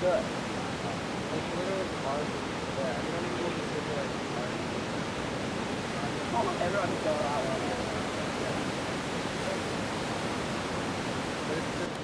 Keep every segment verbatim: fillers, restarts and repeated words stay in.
good. Like, literally hard. Yeah, you don't even need to sit there. Almost everyone's going out on it. But it's just...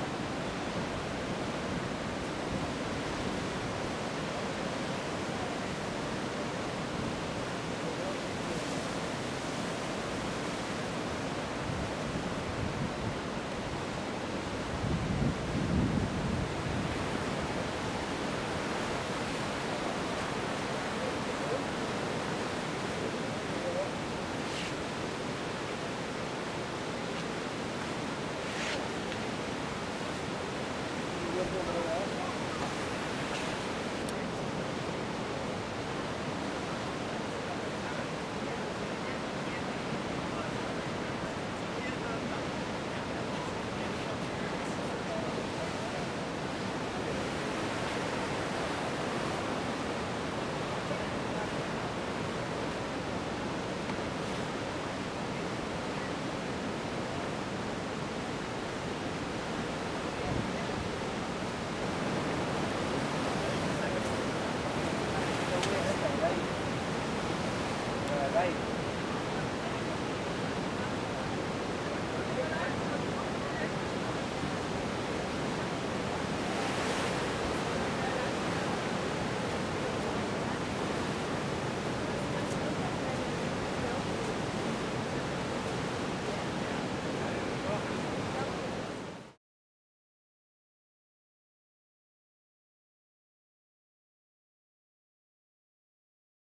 Right.